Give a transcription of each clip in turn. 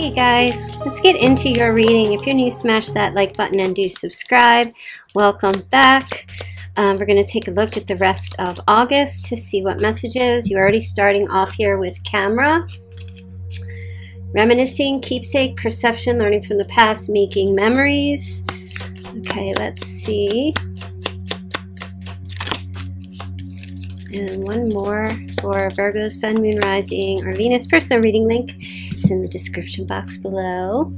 Hey guys, let's get into your reading. If you're new, smash that like button and do subscribe. Welcome back. We're going to take a look at the rest of August to see what messages. You're already starting off here with Camera. Reminiscing, keepsake, perception, learning from the past, making memories. Okay, let's see. And one more for Virgo, Sun, Moon, Rising, or Venus. Personal reading link is in the description box below.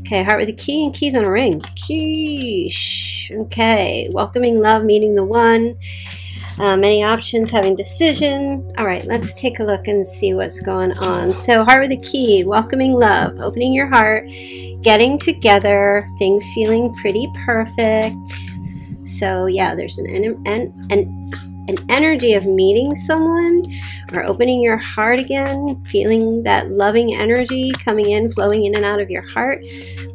Okay, heart with a key and keys on a ring. Geesh. Okay, welcoming love, meeting the one. Many options, having decision. All right, let's take a look and see what's going on. So heart with a key, welcoming love, opening your heart, getting together, things feeling pretty perfect. So yeah, there's an energy of meeting someone or opening your heart again, feeling that loving energy coming in, flowing in and out of your heart.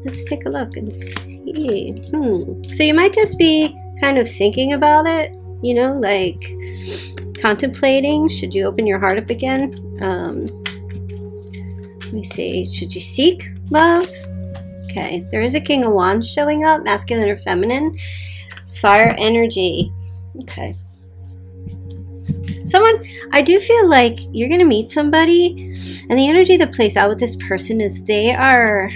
Let's take a look and see. So you might just be kind of thinking about it, you know, like contemplating, should you open your heart up again? Let me see, should you seek love? Okay, there is a King of Wands showing up, masculine or feminine, fire energy. Okay. Someone, I do feel like you're going to meet somebody, and the energy that plays out with this person is they are,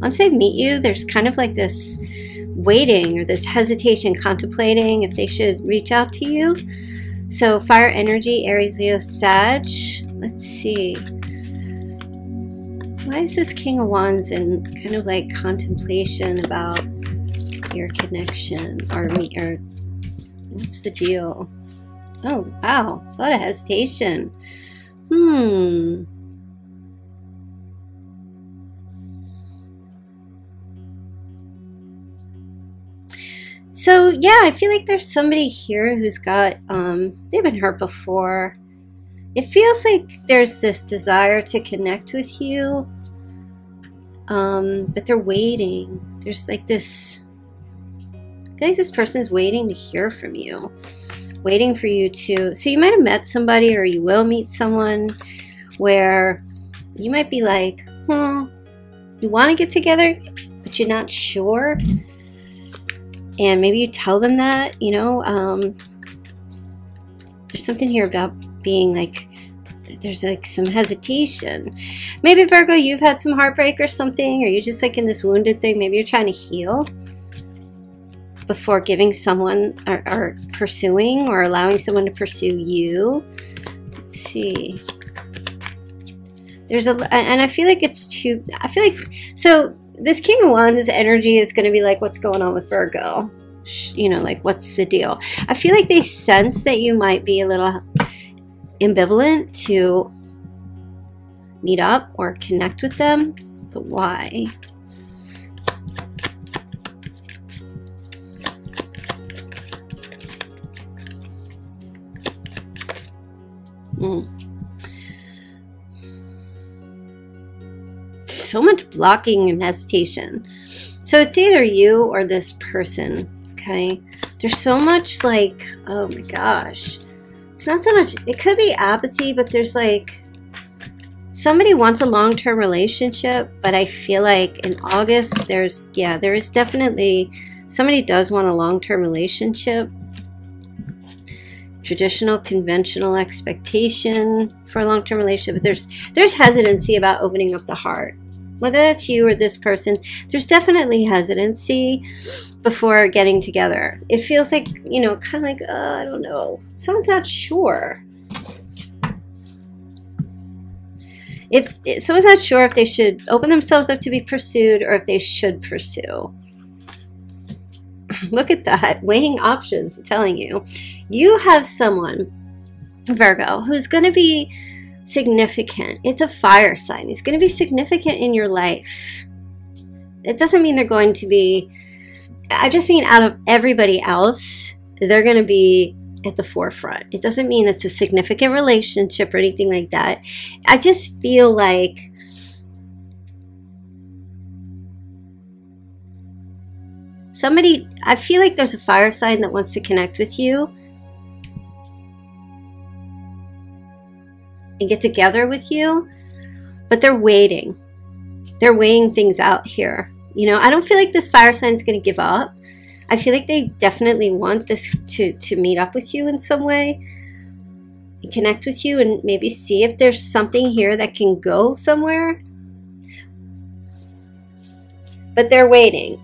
once they meet you, there's kind of like this waiting or this hesitation, contemplating if they should reach out to you. So fire energy, Aries, Leo, Sag. Let's see. Why is this King of Wands in kind of like contemplation about your connection or meet, or what's the deal? Oh, wow. It's a lot of hesitation. So, yeah, I feel like there's somebody here who's got, they've been hurt before. It feels like there's this desire to connect with you, but they're waiting. There's like this, I feel like this person's waiting to hear from you. Waiting for you to, so you might have met somebody or you will meet someone where you might be like, you want to get together, but you're not sure. And maybe you tell them that, you know, there's something here about being like, there's like some hesitation. Maybe Virgo, you've had some heartbreak or something, or you're just like in this wounded thing. Maybe you're trying to heal before giving someone or pursuing or allowing someone to pursue you. Let's see. There's a, and I feel like it's too, I feel like, so this King of Wands energy is going to be like, what's going on with Virgo? You know, like, what's the deal? I feel like they sense that you might be a little ambivalent to meet up or connect with them, but why? So much blocking and hesitation. So it's either you or this person, okay? There's so much like, oh my gosh. It's not so much, it could be apathy, but there's like, somebody wants a long-term relationship, but I feel like in August, there's, yeah, there is definitely, somebody does want a long-term relationship. Traditional, conventional expectation for a long-term relationship, but there's hesitancy about opening up the heart. Whether that's you or this person, there's definitely hesitancy before getting together. It feels like, you know, kind of like, I don't know. Someone's not sure. If someone's not sure if they should open themselves up to be pursued or if they should pursue. Look at that, weighing options. I'm telling you, you have someone, Virgo, who's going to be significant. It's a fire sign. It's going to be significant in your life. It doesn't mean they're going to be, I just mean out of everybody else, they're going to be at the forefront. It doesn't mean it's a significant relationship or anything like that. I just feel like somebody, I feel like there's a fire sign that wants to connect with you and get together with you, but they're waiting. they're weighing things out here. You know, I don't feel like this fire sign is going to give up. I feel like they definitely want this to meet up with you in some way, connect with you, and maybe see if there's something here that can go somewhere. But they're waiting.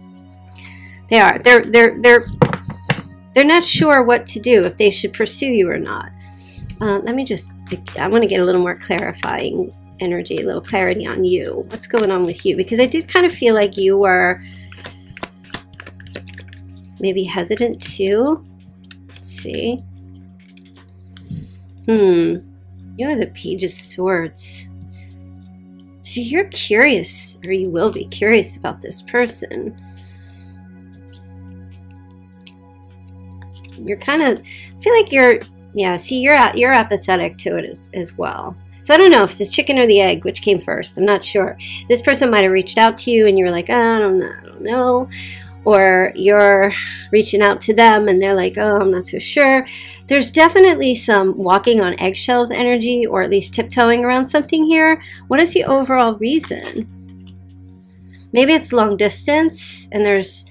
They are. They're not sure what to do, if they should pursue you or not. Let me just, I want to get a little more clarifying energy, a little clarity on you. What's going on with you? Because I did kind of feel like you were maybe hesitant too. Let's see. You are the Page of Swords. So you're curious, or you will be curious about this person. You're kind of, I feel like you're, yeah, see, you're apathetic to it as well. So I don't know if it's the chicken or the egg, which came first. I'm not sure. This person might have reached out to you and you were like, oh, I don't know. Or you're reaching out to them and they're like, oh, I'm not so sure. There's definitely some walking on eggshells energy, or at least tiptoeing around something here. What is the overall reason? Maybe it's long distance, and there's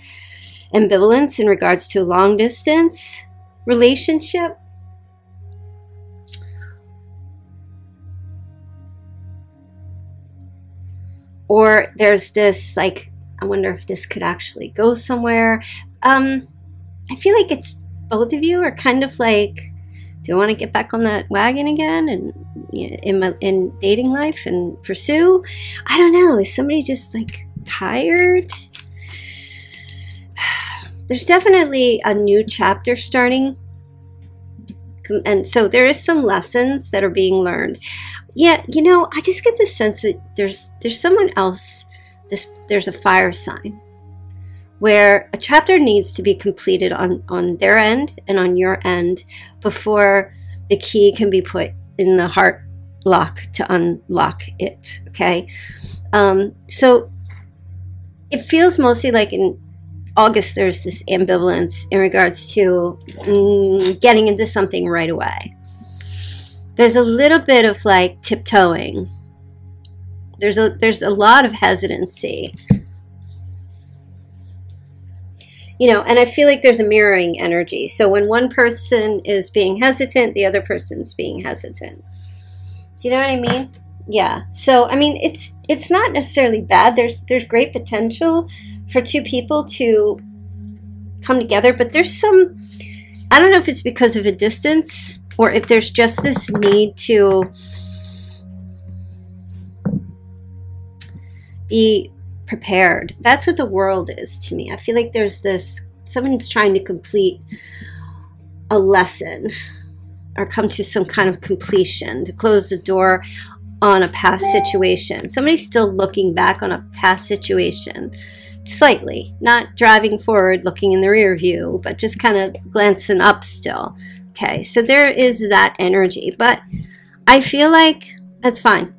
ambivalence in regards to long distance relationship. Or there's this, like, I wonder if this could actually go somewhere. I feel like it's both of you are kind of like, do I want to get back on that wagon again, and in dating life, and pursue? I don't know. Is somebody just like tired? There's definitely a new chapter starting, and so there is some lessons that are being learned. Yeah, you know, I just get the sense that there's someone else. There's a fire sign where a chapter needs to be completed on their end and on your end before the key can be put in the heart lock to unlock it. Okay, so it feels mostly like in August there's this ambivalence in regards to getting into something right away. There's a little bit of like tiptoeing. There's a lot of hesitancy, you know, and I feel like there's a mirroring energy. So when one person is being hesitant, the other person's being hesitant. Do you know what I mean? Yeah. So, I mean, it's not necessarily bad. There's great potential for two people to come together, but there's some, I don't know if it's because of a distance or if there's just this need to be prepared. That's what the world is to me. I feel like there's this, someone's trying to complete a lesson or come to some kind of completion, to close the door on a past situation. Somebody's still looking back on a past situation, slightly, not driving forward, looking in the rear view, but just kind of glancing up still. Okay, so there is that energy, but I feel like that's fine.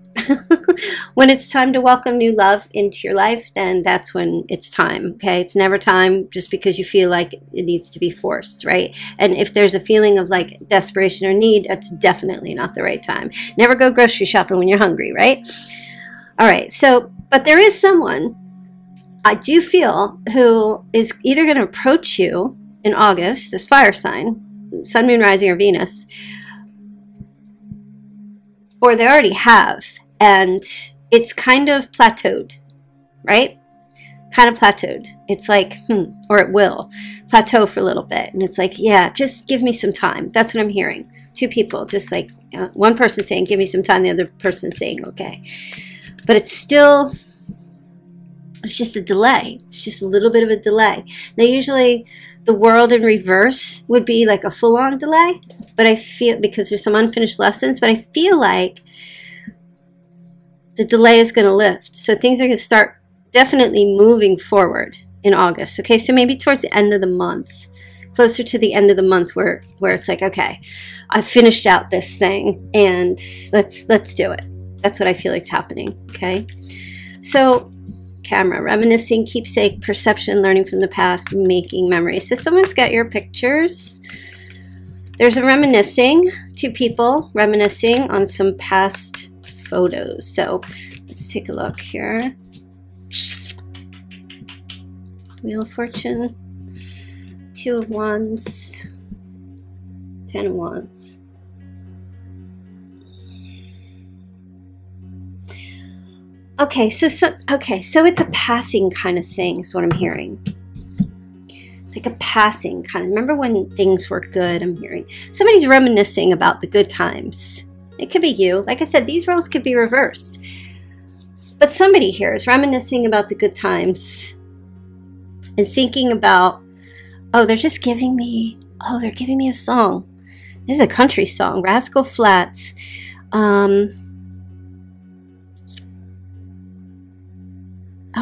When it's time to welcome new love into your life, then that's when it's time. Okay, it's never time just because you feel like it needs to be forced, right? And if there's a feeling of like desperation or need, that's definitely not the right time. Never go grocery shopping when you're hungry, right? All right, so but there is someone, I do feel, who is either going to approach you in August, this fire sign, sun, moon, rising, or Venus, or they already have. And it's kind of plateaued, right? Kind of plateaued. It's like, or it will plateau for a little bit. And it's like, yeah, just give me some time. That's what I'm hearing. Two people, just like one person saying, give me some time. The other person saying, okay. But it's still, it's just a delay. It's just a little bit of a delay. Now, usually the world in reverse would be like a full-on delay. But I feel, because there's some unfinished lessons, but I feel like the delay is going to lift. So things are going to start definitely moving forward in August. Okay, so maybe towards the end of the month, closer to the end of the month, where it's like, okay, I finished out this thing and let's do it. That's what I feel like's happening. Okay, so camera, reminiscing, keepsake, perception, learning from the past, making memories. So someone's got your pictures. There's a reminiscing, two people reminiscing on some past photos. So let's take a look here. Wheel of Fortune, Two of Wands, Ten of Wands. Okay, so it's a passing kind of thing is what I'm hearing. It's like a passing kind of, remember when things were good, I'm hearing. Somebody's reminiscing about the good times. It could be you. Like I said, these roles could be reversed. But somebody here is reminiscing about the good times and thinking about, oh, they're just giving me, oh, they're giving me a song. This is a country song, Rascal Flatts. Oh,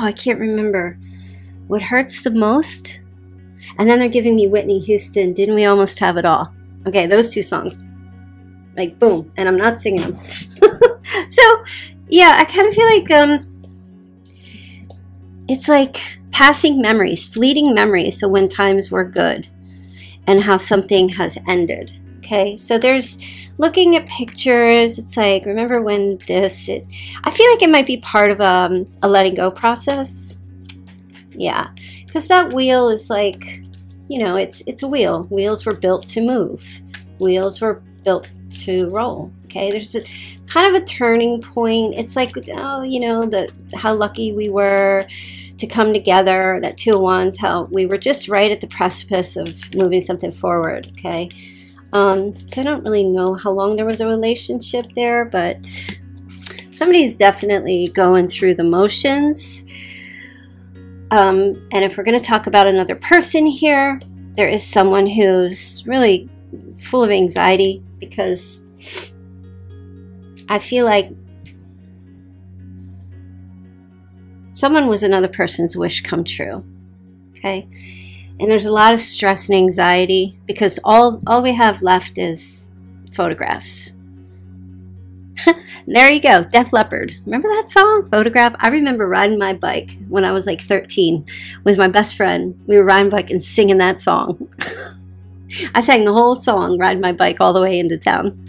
I can't remember. What hurts the most? And then they're giving me Whitney Houston, Didn't We Almost Have It All? Okay, those two songs. Like, boom. And I'm not singing them. So, yeah, I kind of feel like it's like passing memories, fleeting memories. So when times were good and how something has ended. Okay, so there's looking at pictures. It's like, remember when this, I feel like it might be part of a letting go process. Yeah, because that wheel is like, you know, it's a wheel. Wheels were built to move. Wheels were built to roll. Okay, there's a kind of a turning point. It's like, oh, you know, how lucky we were to come together, that Two of Wands, how we were just right at the precipice of moving something forward. Okay, so I don't really know how long there was a relationship there, but somebody's definitely going through the motions. And if we're going to talk about another person here, there is someone who's really full of anxiety, because I feel like someone was another person's wish come true. Okay, and there's a lot of stress and anxiety because all we have left is photographs. There you go, Def Leppard. Remember that song, Photograph? I remember riding my bike when I was like 13 with my best friend. We were riding bike and singing that song. I sang the whole song, Ride My Bike, all the way into town.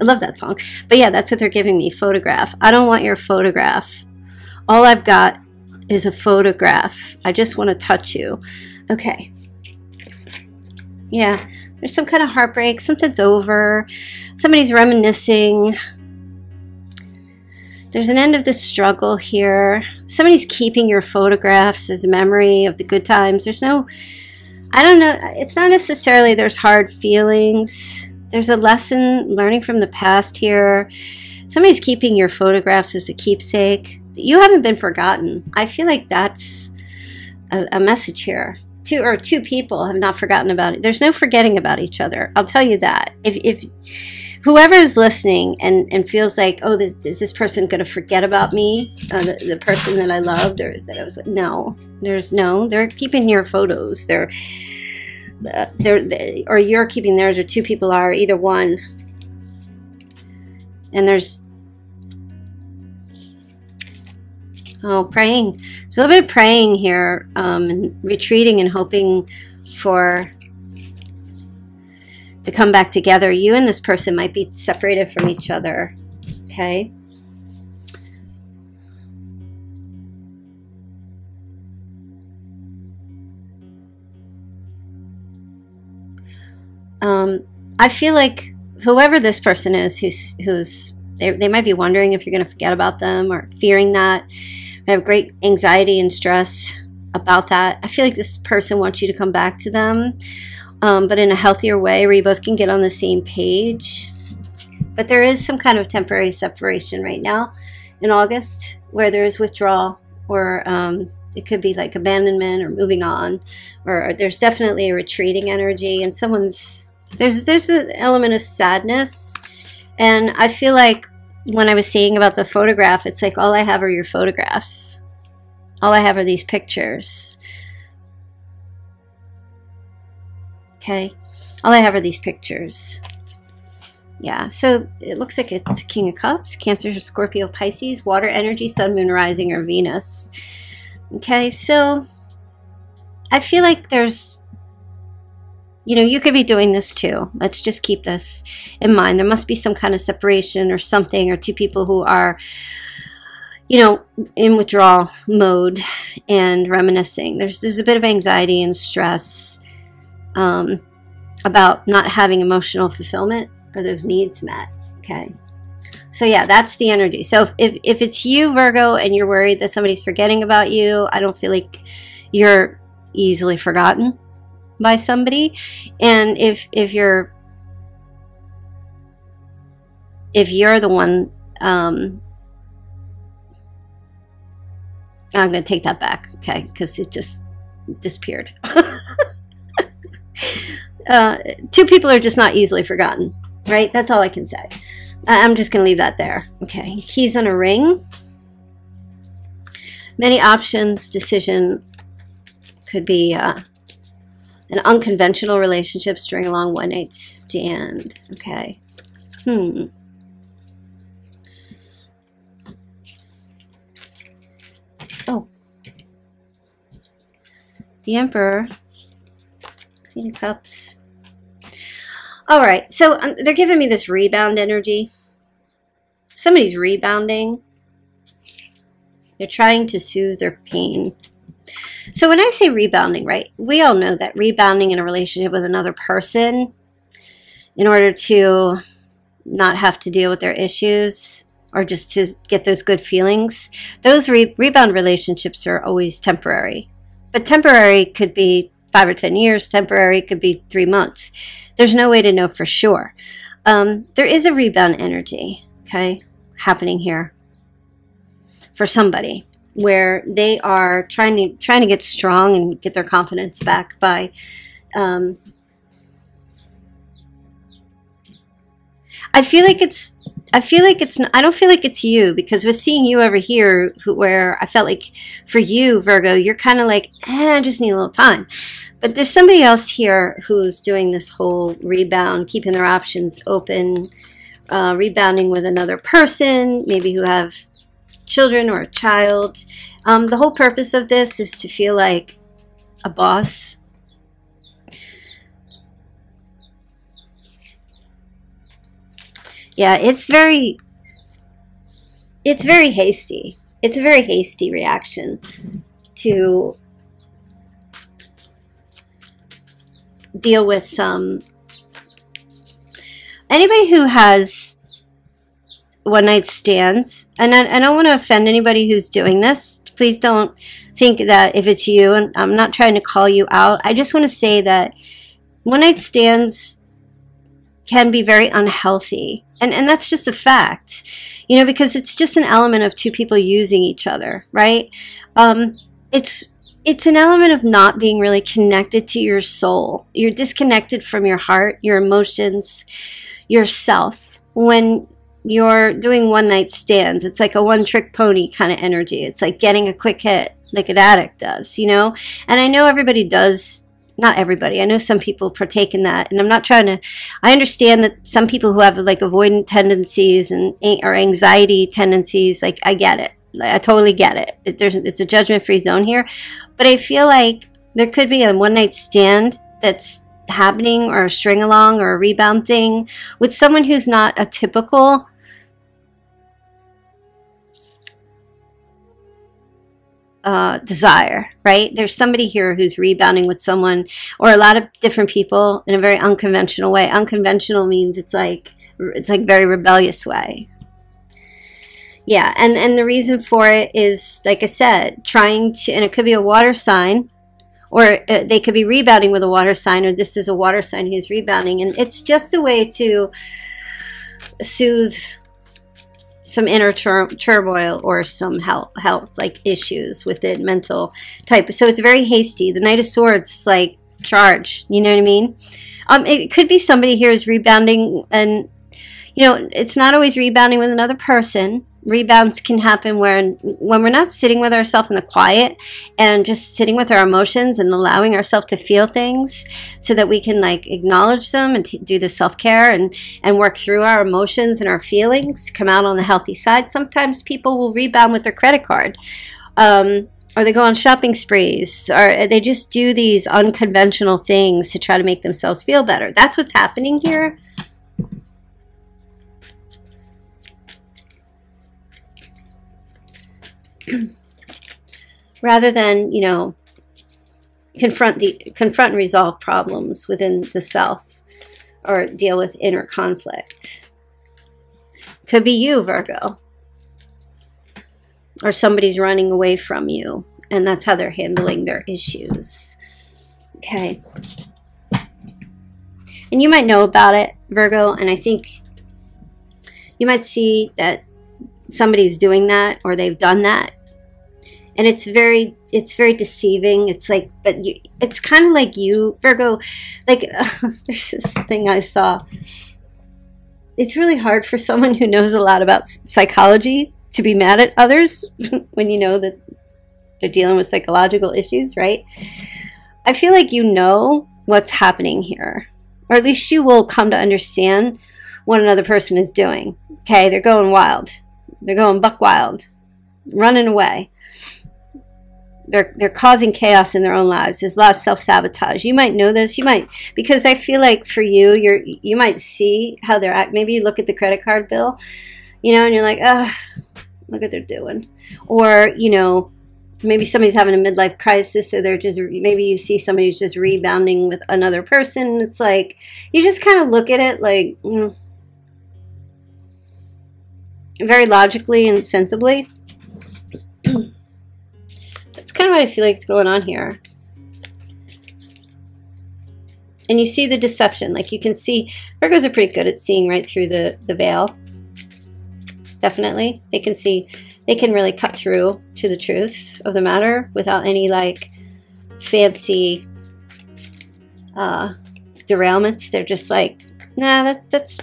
I love that song. But yeah, that's what they're giving me, photograph. I don't want your photograph. All I've got is a photograph. I just want to touch you. Okay. Yeah, there's some kind of heartbreak. Something's over. Somebody's reminiscing. There's an end of this struggle here. Somebody's keeping your photographs as a memory of the good times. There's no... I don't know, it's not necessarily there's hard feelings. There's a lesson learning from the past here. Somebody's keeping your photographs as a keepsake. You haven't been forgotten. I feel like that's a message here. Two people have not forgotten about it. There's no forgetting about each other. I'll tell you that. If whoever is listening and feels like, oh, is this person going to forget about me, the person that I loved or that I was, no, there's no, they're keeping your photos, or you're keeping theirs, or two people are, either one. And there's, oh, praying. There's a little bit of praying here, and retreating and hoping for to come back together. You and this person might be separated from each other. Okay. I feel like whoever this person is, they might be wondering if you're going to forget about them or fearing that. I have great anxiety and stress about that. I feel like this person wants you to come back to them, but in a healthier way where you both can get on the same page. But there is some kind of temporary separation right now in August where there is withdrawal, or it could be like abandonment or moving on, or there's definitely a retreating energy, and there's an element of sadness. And I feel like when I was saying about the photograph, it's like all I have are your photographs. All I have are these pictures. Okay. All I have are these pictures. Yeah. So it looks like it's King of Cups, Cancer, Scorpio, Pisces, water energy, sun, moon, rising, or Venus. Okay. So I feel like there's, you know, you could be doing this too. Let's just keep this in mind. There must be some kind of separation or something, or two people who are in withdrawal mode and reminiscing. There's a bit of anxiety and stress about not having emotional fulfillment or those needs met. Okay. So yeah, that's the energy. So if it's you, Virgo, and you're worried that somebody's forgetting about you, I don't feel like you're easily forgotten by somebody. And if you're the one, I'm going to take that back, okay, because it just disappeared. Two people are just not easily forgotten, right? That's all I can say. I'm just going to leave that there. Okay, keys on a ring. Many options, decision could be an unconventional relationship, string along, one-night stand. Okay. Oh. The Emperor. Queen of Cups. All right. So they're giving me this rebound energy. Somebody's rebounding. They're trying to soothe their pain. So when I say rebounding, right, we all know that rebounding in a relationship with another person in order to not have to deal with their issues or just to get those good feelings, those rebound relationships are always temporary. But temporary could be 5 or 10 years. Temporary could be 3 months. There's no way to know for sure. There is a rebound energy, okay, happening here for somebody, where they are trying to get strong and get their confidence back by, I don't feel like it's you, because with seeing you over here, where I felt like for you, Virgo, you're kind of like, I just need a little time. But there's somebody else here who's doing this whole rebound, keeping their options open, rebounding with another person, maybe who have children or a child. The whole purpose of this is to feel like a boss. Yeah, it's very hasty. It's a very hasty reaction to deal with some, anybody who has one-night stands, and I don't want to offend anybody who's doing this. Please don't think that if it's you, and I'm not trying to call you out, I just want to say that one-night stands can be very unhealthy, and that's just a fact, because it's just an element of two people using each other, right? It's an element of not being really connected to your soul. You're disconnected from your heart, your emotions, yourself, when you're doing one-night stands. It's like a one-trick pony kind of energy. It's like getting a quick hit, like an addict does, And I know everybody does, not everybody. I know some people partake in that, and I'm not trying to, I understand that some people who have like avoidant tendencies or anxiety tendencies, like I get it. Like, I totally get it. It's a judgment-free zone here. But I feel like there could be a one-night stand that's happening, or a string along or a rebound thing with someone who's not a typical desire, right? There's somebody here who's rebounding with someone or a lot of different people in a very unconventional way. Unconventional means it's like very rebellious way. Yeah, and the reason for it is, like I said, trying to, and it could be a water sign, or they could be rebounding with a water sign, or this is a water sign who's rebounding. And it's just a way to soothe some inner turmoil or some health like issues within mental type. So it's very hasty. The Knight of Swords, like charge, you know what I mean? It could be somebody here is rebounding, and, it's not always rebounding with another person. Rebounds can happen when we're not sitting with ourselves in the quiet and just sitting with our emotions and allowing ourselves to feel things so that we can like acknowledge them and do the self-care and work through our emotions and our feelings, come out on the healthy side. Sometimes people will rebound with their credit card, or they go on shopping sprees, or they just do these unconventional things to try to make themselves feel better. That's what's happening here. rather than, you know, confront and resolve problems within the self or deal with inner conflict. Could be you, Virgo, or somebody's running away from you, and that's how they're handling their issues. Okay. And you might know about it, Virgo, and I think you might see that somebody's doing that or they've done that. And it's very deceiving. It's like, but you, it's kind of like you, Virgo, like there's this thing I saw. It's really hard for someone who knows a lot about psychology to be mad at others when you know that they're dealing with psychological issues, right? I feel like you know what's happening here, or at least you will come to understand what another person is doing. Okay, they're going wild. They're going buck wild, running away. They're causing chaos in their own lives. There's a lot of self-sabotage. You might know this. You might, because I feel like for you, you might see how they're acting. Maybe you look at the credit card bill, you know, and you're like, oh, look what they're doing. Or, you know, maybe somebody's having a midlife crisis, or they're just, maybe you see somebody who's just rebounding with another person. It's like, you just kind of look at it like, you know, very logically and sensibly. That's kind of what I feel like is going on here. And you see the deception. Like you can see, Virgos are pretty good at seeing right through the veil. Definitely. They can see, they can really cut through to the truth of the matter without any like fancy derailments. They're just like, nah, that's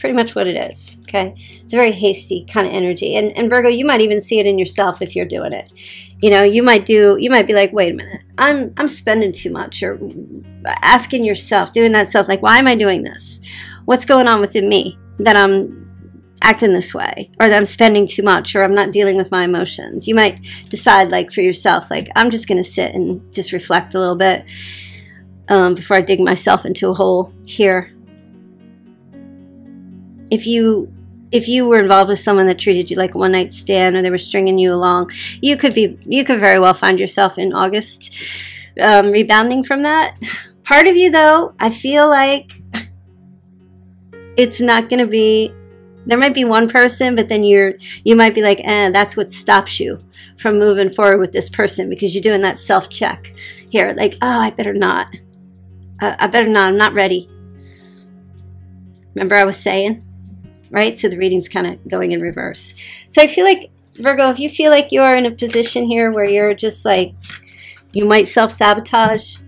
pretty much what it is. Okay. It's a very hasty kind of energy. And Virgo, you might even see it in yourself if you're doing it. You know, you might be like, wait a minute, I'm spending too much, or asking yourself, doing that stuff. Like, why am I doing this? What's going on within me that I'm acting this way, or that I'm spending too much, or I'm not dealing with my emotions? You might decide, like, for yourself, like, I'm just going to sit and just reflect a little bit before I dig myself into a hole here. If you were involved with someone that treated you like a one-night stand, or they were stringing you along, you could very well find yourself in August rebounding from that. Part of you, though, I feel like it's not going to be. There might be one person, but then you might be like, that's what stops you from moving forward with this person, because you're doing that self-check here. Like, oh, I better not. I better not. I'm not ready. Remember I was saying, right? So the reading's kind of going in reverse. So I feel like, Virgo, if you feel like you are in a position here where you're just like, you might self-sabotage.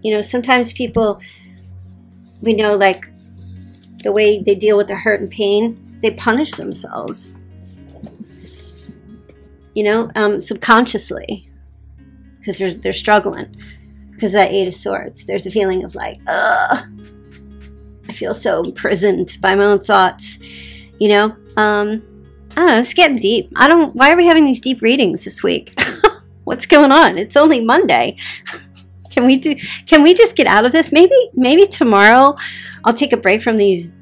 You know, sometimes people, we know, like, the way they deal with the hurt and pain, they punish themselves, you know, subconsciously, because they're struggling, because that Eight of Swords, there's a feeling of like, I feel so imprisoned by my own thoughts, you know. I don't know, it's getting deep. Why are we having these deep readings this week? What's going on? It's only Monday. Can we just get out of this? Maybe tomorrow I'll take a break from these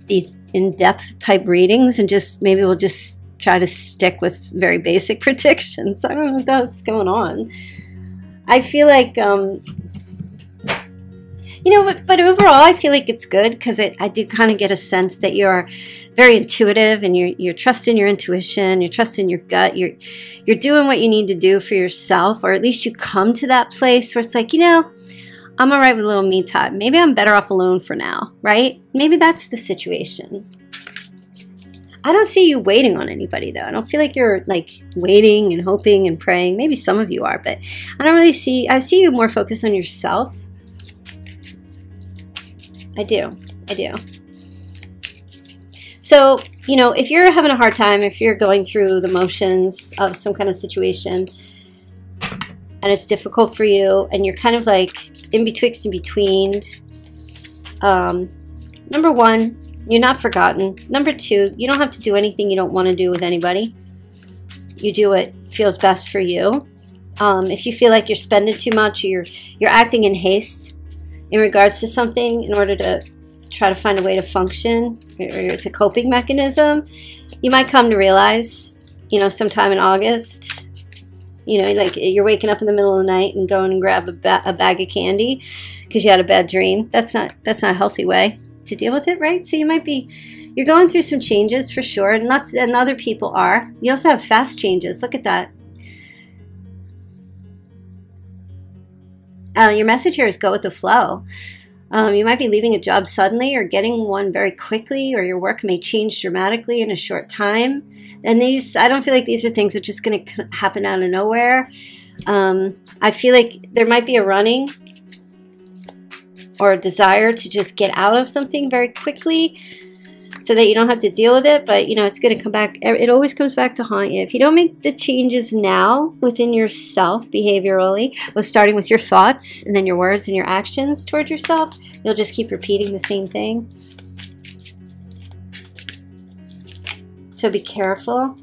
in-depth type readings, and just maybe we'll just try to stick with very basic predictions. I don't know what's going on. I feel like you know, but overall I feel like it's good, because I do kind of get a sense that you're very intuitive, and you're trusting your intuition, you're trusting your gut, you're doing what you need to do for yourself, or at least you come to that place where it's like, you know, I'm all right with a little me time. Maybe I'm better off alone for now, right? Maybe that's the situation. I don't see you waiting on anybody, though. I don't feel like you're, like, waiting and hoping and praying. Maybe some of you are, but I don't really see... I see you more focused on yourself. I do. So, you know, if you're having a hard time, if you're going through the motions of some kind of situation, and it's difficult for you, and you're kind of like in betwixt and betweened. Number one, you're not forgotten. Number two, you don't have to do anything you don't want to do with anybody. You do what feels best for you. If you feel like you're spending too much, or you're acting in haste in regards to something in order to try to find a way to function, or it's a coping mechanism, you might come to realize, you know, sometime in August You know, like you're waking up in the middle of the night and going and grab a bag of candy because you had a bad dream. That's not a healthy way to deal with it, right? So you might be, you're going through some changes for sure, and lots and other people are. You also have fast changes. Look at that. Your message here is go with the flow. You might be leaving a job suddenly or getting one very quickly, or your work may change dramatically in a short time. And these, I don't feel like these are things that are just going to happen out of nowhere. I feel like there might be a running or a desire to just get out of something very quickly so that you don't have to deal with it. But, you know, it's going to come back. It always comes back to haunt you. If you don't make the changes now within yourself behaviorally, well, starting with your thoughts and then your words and your actions toward yourself, you'll just keep repeating the same thing. So be careful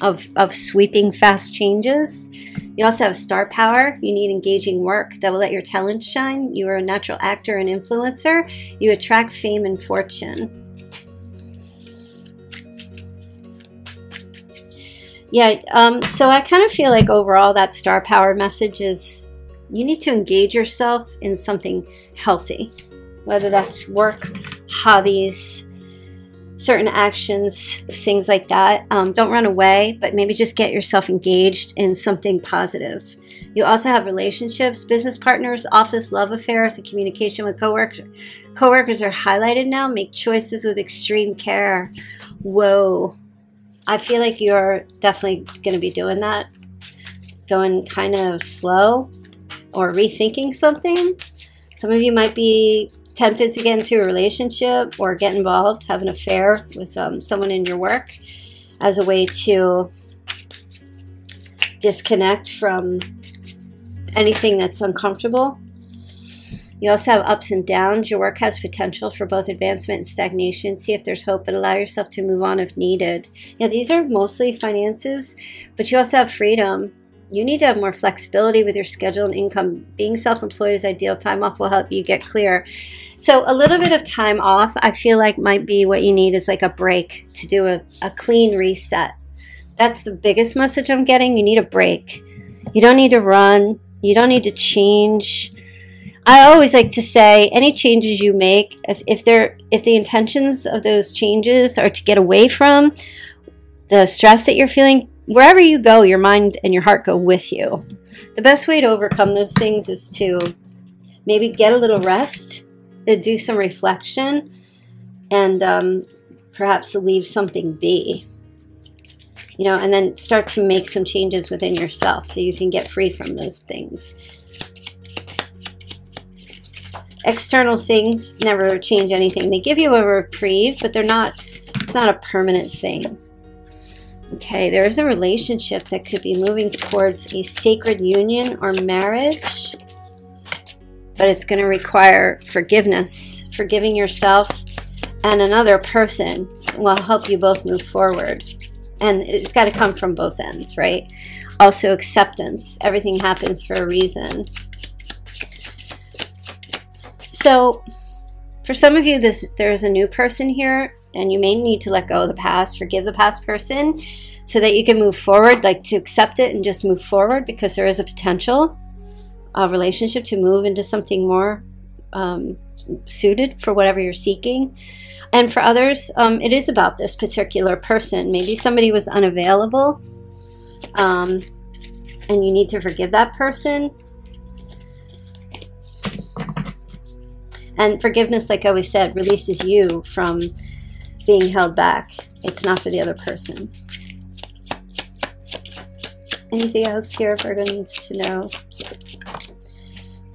of sweeping fast changes. You also have star power. You need engaging work that will let your talent shine. You are a natural actor and influencer. You attract fame and fortune. Yeah, so I kind of feel like overall that star power message is you need to engage yourself in something healthy, whether that's work, hobbies, certain actions, things like that. Don't run away, but maybe just get yourself engaged in something positive. You also have relationships, business partners, office love affairs, and communication with coworkers. Coworkers are highlighted now. Make choices with extreme care. Whoa. I feel like you're definitely going to be doing that, going kind of slow or rethinking something. Some of you might be tempted to get into a relationship or get involved, have an affair with someone in your work as a way to disconnect from anything that's uncomfortable. You also have ups and downs. Your work has potential for both advancement and stagnation. See if there's hope, but allow yourself to move on if needed. Yeah, these are mostly finances, but you also have freedom. You need to have more flexibility with your schedule and income. Being self-employed is ideal. Time off will help you get clear. So a little bit of time off, I feel like might be what you need is like a break to do a clean reset. That's the biggest message I'm getting. You need a break. You don't need to run. You don't need to change. I always like to say any changes you make, if the intentions of those changes are to get away from the stress that you're feeling, wherever you go, your mind and your heart go with you. The best way to overcome those things is to maybe get a little rest, do some reflection, and perhaps leave something be. You know, and then start to make some changes within yourself so you can get free from those things. External things never change anything. They give you a reprieve, but they're not, it's not a permanent thing. Okay, there is a relationship that could be moving towards a sacred union or marriage, but it's going to require forgiveness. Forgiving yourself and another person will help you both move forward. And it's got to come from both ends, right? Also acceptance. Everything happens for a reason. So for some of you, there's a new person here, and you may need to let go of the past, forgive the past person so that you can move forward, like to accept it and just move forward, because there is a potential relationship to move into something more suited for whatever you're seeking. And for others, it is about this particular person. Maybe somebody was unavailable and you need to forgive that person. And forgiveness, like I always said, releases you from being held back. It's not for the other person. Anything else here Virgo needs to know?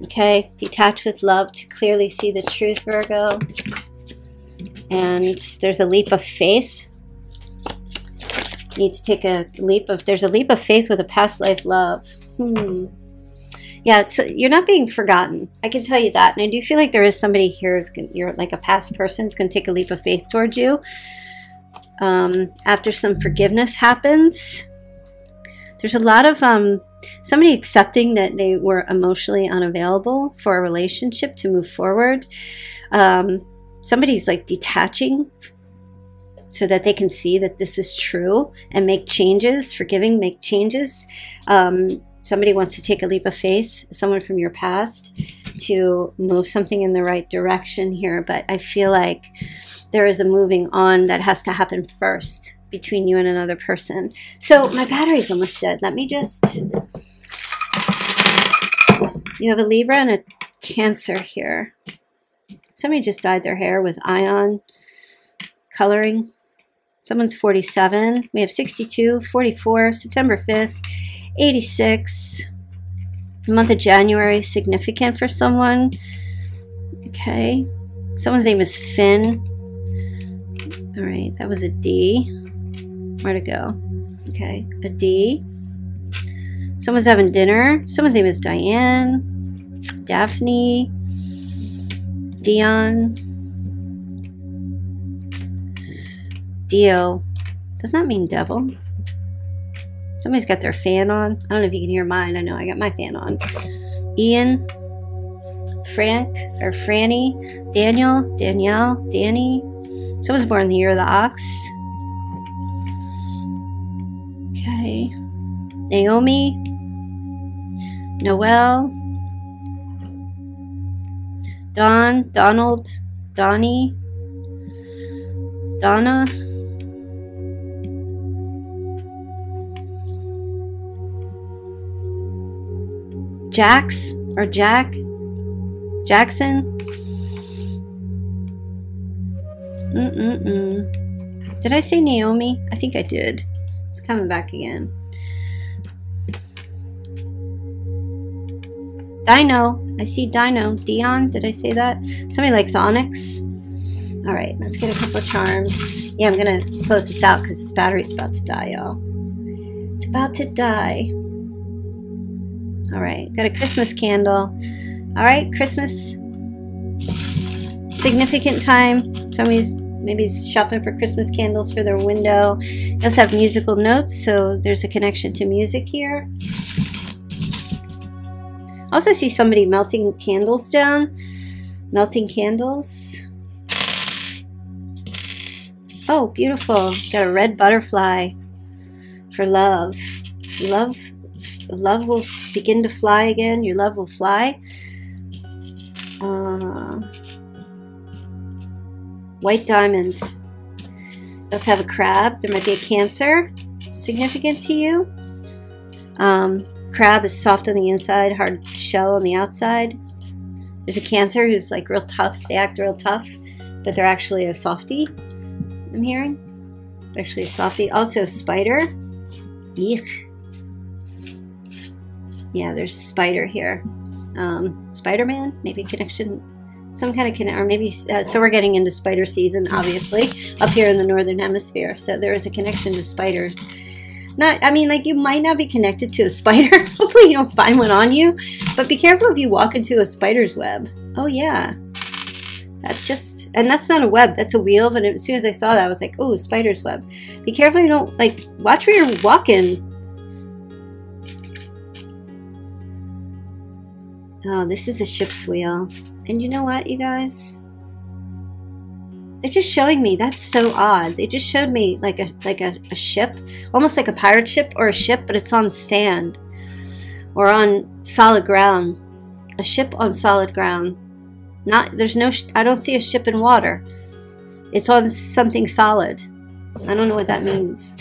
Okay, detach with love to clearly see the truth, Virgo. And there's a leap of faith. You need to take a leap of, there's a leap of faith with a past life love. Yeah, so you're not being forgotten. I can tell you that. And I do feel like there is somebody here who's gonna, you're like a past person is going to take a leap of faith towards you. After some forgiveness happens, there's a lot of somebody accepting that they were emotionally unavailable for a relationship to move forward. Somebody's like detaching so that they can see that this is true and make changes, forgiving, make changes. Somebody wants to take a leap of faith, someone from your past, to move something in the right direction here. But I feel like there is a moving on that has to happen first between you and another person. So my battery's almost dead. Let me just, you have a Libra and a Cancer here. Somebody just dyed their hair with ion coloring. Someone's 47. We have 62, 44, September 5th, 86. The month of January, significant for someone. Okay. Someone's name is Finn. All right, that was a D. Where to go? Okay, a D. Someone's having dinner. Someone's name is Diane, Daphne, Dion, Dio. Does that mean devil? Somebody's got their fan on. I don't know if you can hear mine. I know I got my fan on. Ian, Frank, or Franny, Daniel, Danielle, Danny. Someone's born in the year of the ox. Okay. Naomi. Noelle. Don. Donald. Donnie. Donna. Jax. Or Jack. Jackson. Did I say Naomi? I think I did. It's coming back again. Dino. I see Dino. Dion. Did I say that? Somebody likes Onyx. All right. Let's get a couple of charms. Yeah, I'm going to close this out because this battery's about to die, y'all. It's about to die. All right. Got a Christmas candle. All right. Christmas. Significant time. Somebody's maybe shopping for Christmas candles for their window. You also have musical notes, so there's a connection to music here. I also see somebody melting candles down. Melting candles. Oh, beautiful. Got a red butterfly for love. Love will begin to fly again. Your love will fly. White diamond. You also have a crab. There might be a Cancer significant to you. Crab is soft on the inside, hard shell on the outside. There's a Cancer who's like real tough. They act real tough, but they're actually a softie, I'm hearing. They're actually a softie. Also a spider. Eek. Yeah, there's a spider here. Spider-Man, maybe a connection. Some kind of connection, or maybe, so we're getting into spider season, obviously, up here in the Northern Hemisphere. So there is a connection to spiders. Not, I mean, like you might not be connected to a spider. Hopefully you don't find one on you, but be careful if you walk into a spider's web. Oh yeah. That's just, and that's not a web, that's a wheel. But as soon as I saw that, I was like, oh, spider's web. Be careful you don't, like, watch where you're walking. Oh, this is a ship's wheel. And you know what, you guys? They're just showing me. That's so odd. They just showed me like a ship, almost like a pirate ship or a ship, but it's on sand or on solid ground. A ship on solid ground. Not there's no. I don't see a ship in water. It's on something solid. I don't know what that means.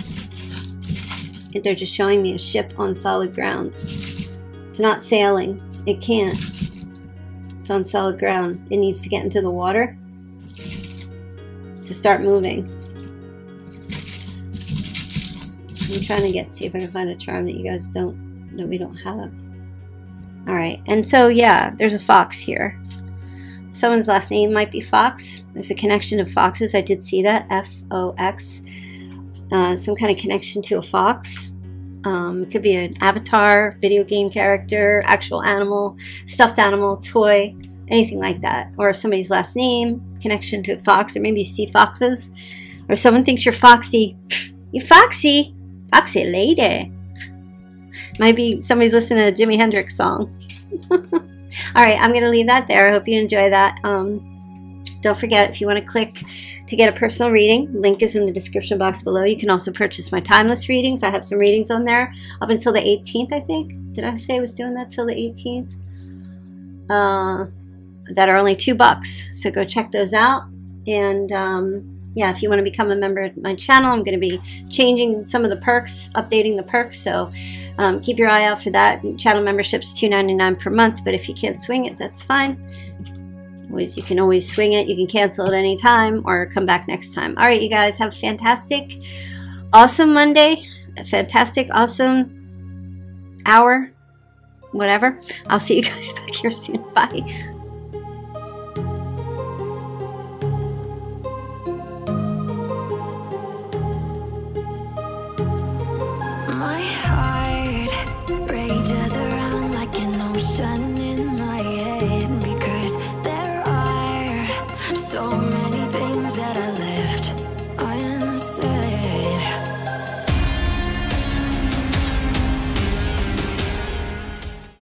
They're just showing me a ship on solid ground. It's not sailing. It can't. It's on solid ground. It needs to get into the water to start moving. I'm trying to see if I can find a charm that you guys don't, that we don't have. All right. And so, yeah, there's a fox here. Someone's last name might be Fox. There's a connection to foxes. I did see that. F-O-X. Some kind of connection to a fox. It could be an avatar, video game character, actual animal, stuffed animal, toy, anything like that. Or somebody's last name, connection to a fox, or maybe you see foxes. Or someone thinks you're foxy. You're foxy. Foxy lady. Might be somebody's listening to a Jimi Hendrix song. All right, I'm going to leave that there. I hope you enjoy that. Don't forget, if you want to click To get a personal reading, link is in the description box below. You can also purchase my timeless readings. I have some readings on there up until the 18th, I think. Did I say I was doing that till the 18th? That are only $2, so go check those out. And yeah, if you want to become a member of my channel, I'm going to be changing some of the perks, updating the perks, so keep your eye out for that. Channel membership's $2.99 per month, but if you can't swing it, that's fine. You can always swing it. You can cancel at any time or come back next time. All right, you guys, have a fantastic, awesome Monday, a fantastic, awesome hour, whatever. I'll see you guys back here soon. Bye. My